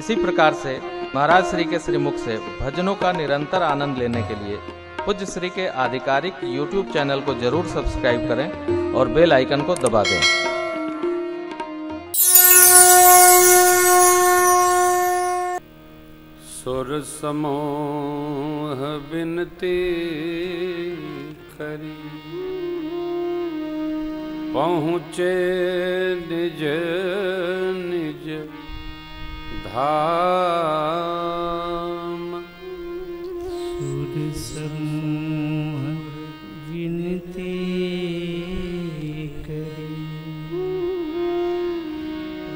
इसी प्रकार से महाराज श्री के श्रीमुख से भजनों का निरंतर आनंद लेने के लिए पूज्य श्री के आधिकारिक YouTube चैनल को जरूर सब्सक्राइब करें और बेल आइकन को दबा दें। सुर समोह बिनती करी पहुँचे निज निज धाम। सुर समोह बिनती करी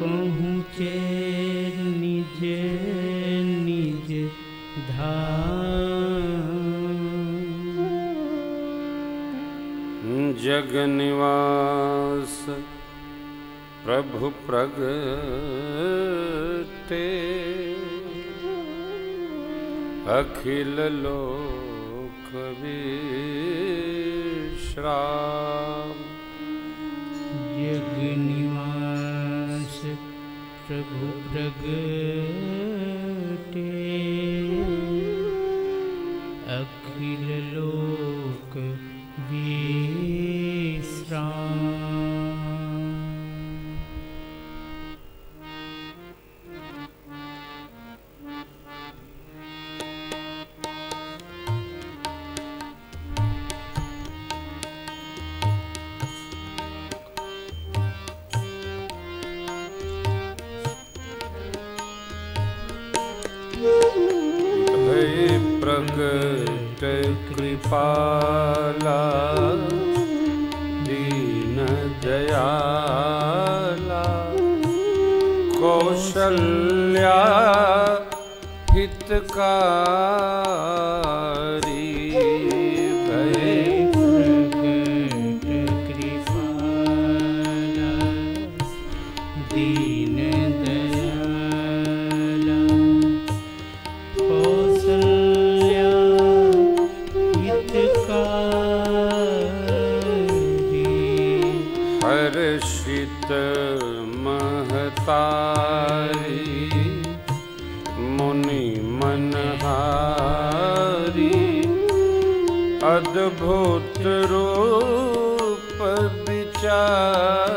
पहुँचे निज जगनिवास प्रभु प्रगटे अखिल लोक विश्राम। जगनिवास प्रभु प्रगटे अखिल लोक विश्राम। प्रगट कृपाला दीन दयाला कौशल्या हितकारी। भय प्रगट कृपाला दीन दयाला कौशल हर्षित महतारी मुनि मनहारी अद्भुत रूप विचारी।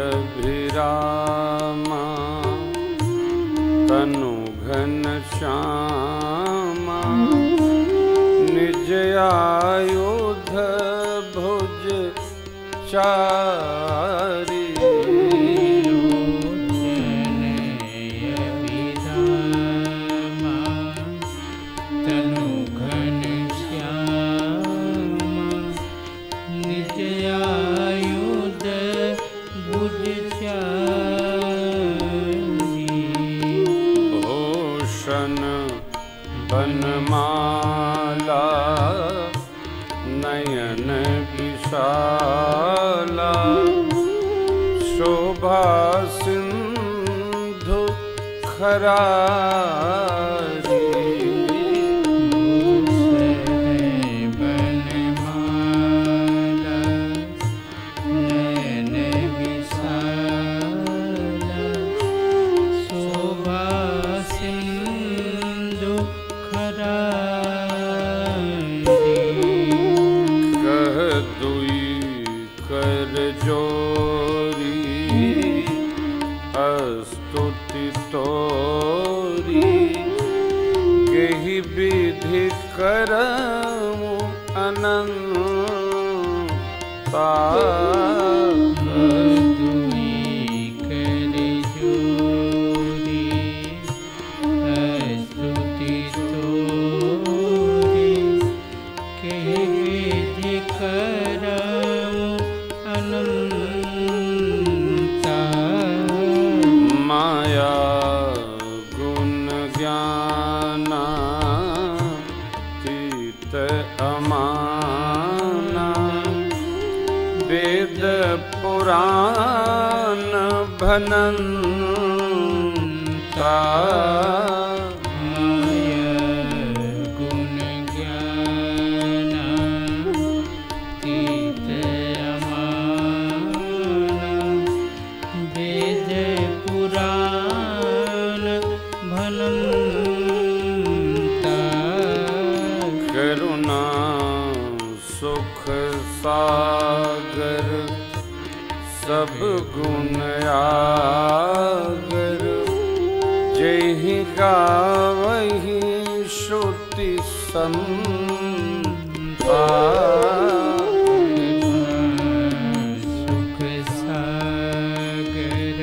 अभिरामा तनु घन श्यामा निज आयुध भुज चारी। बनमाला नयन विशाला शोभा सिंधु खरारी। बनमाला नयन विशाला शोभा कह दुई कर जोरी स्तुति तोरी कही विधि करमु अनंता। माया गुण ज्ञाना तीत अमाना वेद पुराण भनंता सागर सब गुण आगर जहि गावहि श्रुति संता सुख सागर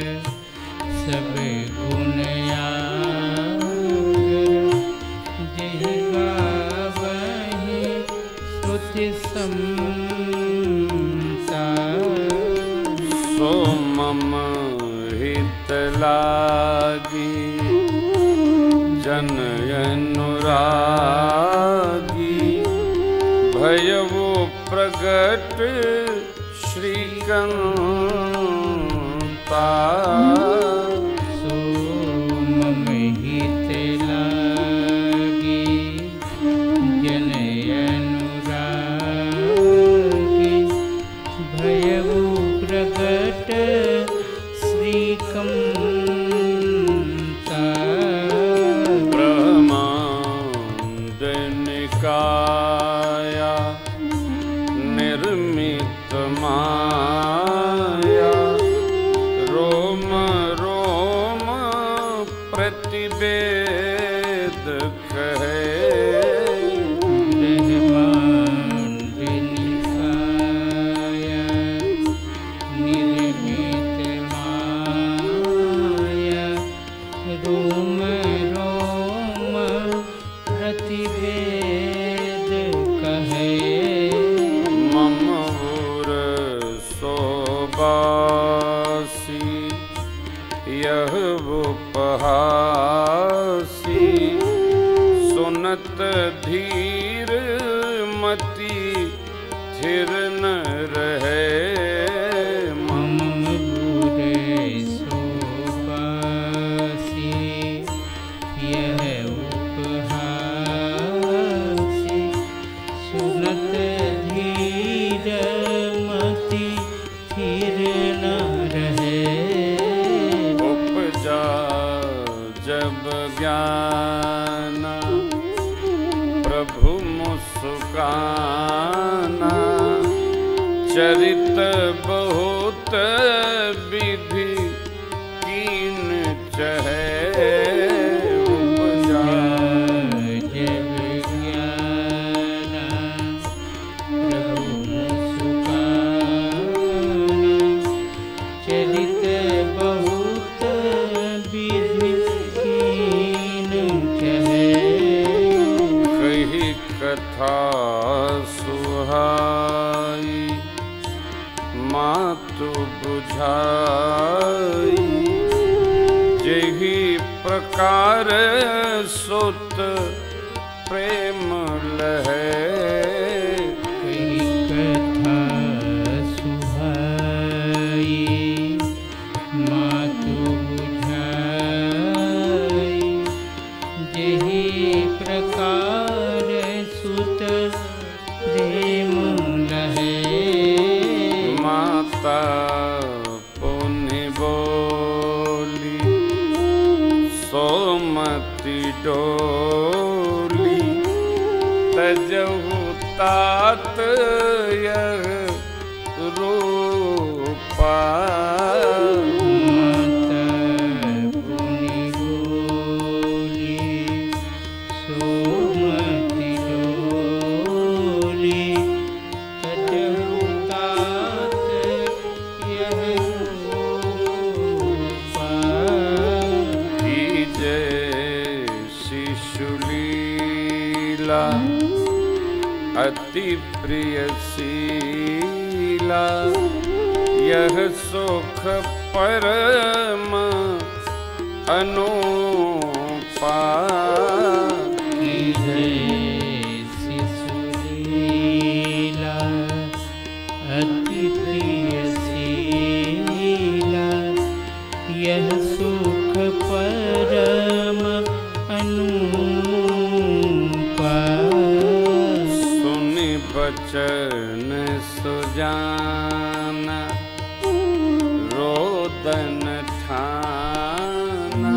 सब गुण आगर जहि गावहि श्रुति संता मम हित लागी जन अनुरागी भयो प्रगट श्रीकांता सो मम हित लागी जन अनुरागी भयो प्रगट श्रीकंता ब्रह्मांड निकाया निर्मित माया रोम रोम प्रतिवेद कहे यह उपहासी सुनत धीर मति थिर न रहे मम भूरे सोपासी यह उपहासी सुनत धीर मति थिर न रहे जब ज्ञाना प्रभु मुस्काना चरित बहुत विधि कीन चहे जब ज्ञाना प्रभु मुस्काना चरित बहुत विधि कथा सुहाई मातु बुझाई जेहि प्रकार सुत प्रेम लहे कथा सुहाई मातु बुझाई जेहि प्रकार पुनि बोली सोमति डोली तजहु तात यह रूपा अति प्रिय शीला यह सुख परम अनूपा शिशुलीला चरण सुजाना रोदन ठाना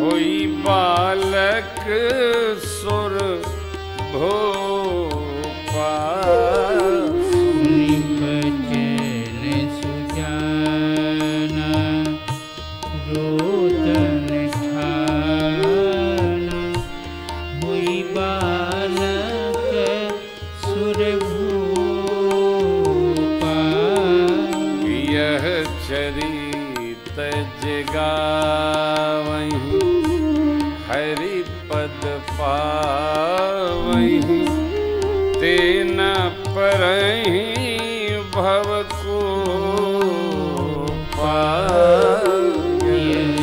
होई बालक सुर भोपा। चरण सुजाना रोदन ठाना होई बालक चरित जगावहीं हरि पद पावहीं तेना परहीं भव को पावहीं।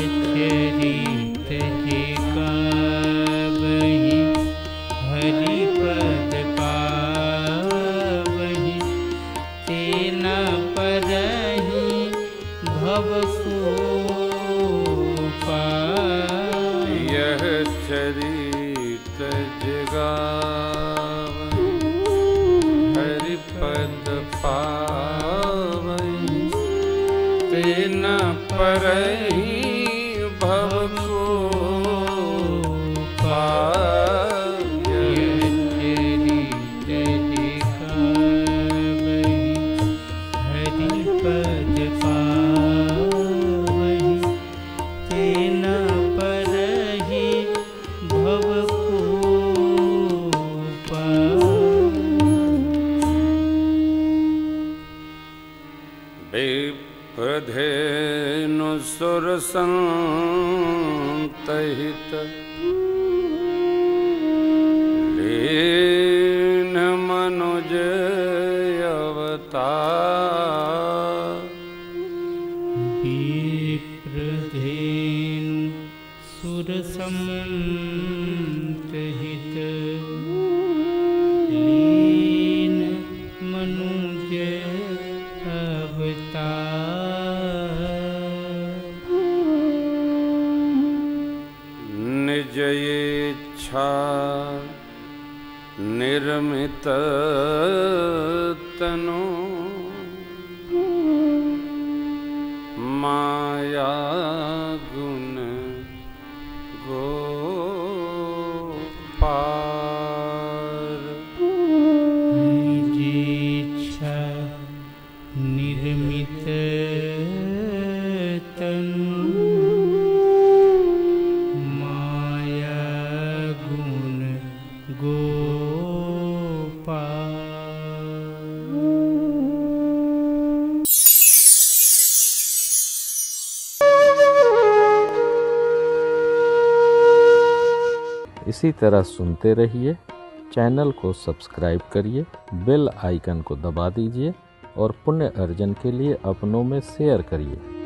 चरित जगावहीं हरि पद पावहीं तेना परहीं यह चरित जगावहीं हरि पद पावहीं तेना परहीं भव को पावहीं। विप्रधेनु सुर संतहित लीन मनुज अवतार। विप्रधेनु सुर संतहित लीन मनुज अवतार। जयेच्छा निर्मित तनु माया गुण गोपार। जयेच्छा निर्मित तनु इसी तरह सुनते रहिए, चैनल को सब्सक्राइब करिए, बेल आइकन को दबा दीजिए और पुण्य अर्जन के लिए अपनों में शेयर करिए।